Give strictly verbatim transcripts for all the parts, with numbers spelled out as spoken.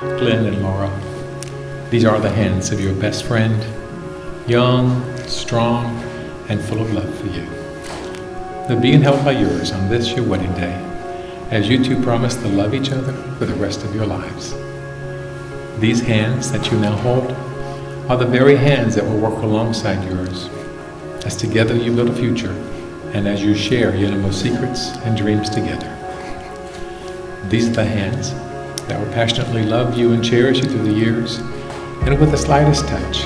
Glenn and Laura, these are the hands of your best friend, young, strong, and full of love for you. They're being held by yours on this, your wedding day, as you two promise to love each other for the rest of your lives. These hands that you now hold are the very hands that will work alongside yours, as together you build a future, and as you share your innermost secrets and dreams together. These are the hands that will passionately love you and cherish you through the years, and with the slightest touch,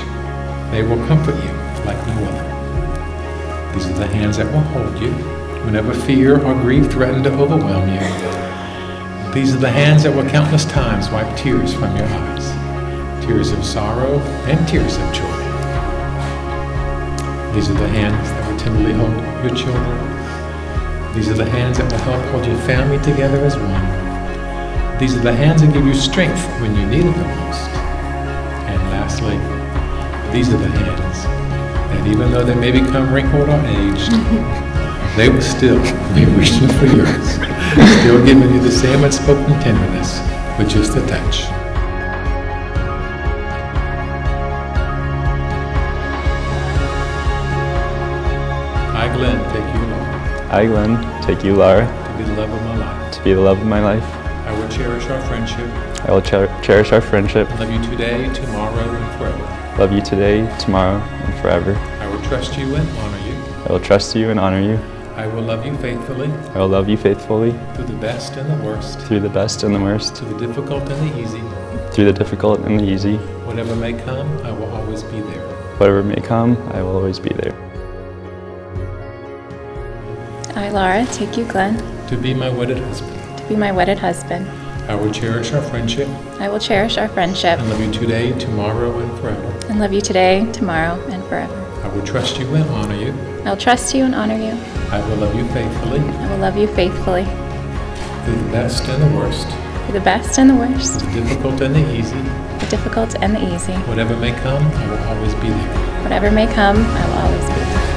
they will comfort you like no other. These are the hands that will hold you whenever fear or grief threaten to overwhelm you. These are the hands that will countless times wipe tears from your eyes, tears of sorrow and tears of joy. These are the hands that will tenderly hold your children. These are the hands that will help hold your family together as one. These are the hands that give you strength when you need it the most. And lastly, these are the hands that, even though they may become wrinkled or aged, they will still be reaching for yours, still giving you the same unspoken tenderness with just the touch. I, Glenn, take you, Laura. I, Glenn, take you, Lara. To be the love of my life. To be the love of my life. I will cherish our friendship. I will cher cherish our friendship. Love you today, tomorrow, and forever. Love you today, tomorrow, and forever. I will trust you and honor you. I will trust you and honor you. I will love you faithfully. I will love you faithfully. Through the best and the worst. Through the best and the worst. Through the difficult and the easy. Through the difficult and the easy. Whatever may come, I will always be there. Whatever may come, I will always be there. I, Lara, take you, Glenn. To be my wedded husband. To be my wedded husband. I will cherish our friendship. I will cherish our friendship. And love you today, tomorrow, and forever. And love you today, tomorrow, and forever. I will trust you and honor you. I will trust you and honor you. I will love you faithfully. I will love you faithfully. Through the best and the worst. Through the best and the worst. The difficult and the easy. The difficult and the easy. Whatever may come, I will always be there. Whatever may come, I will always be there.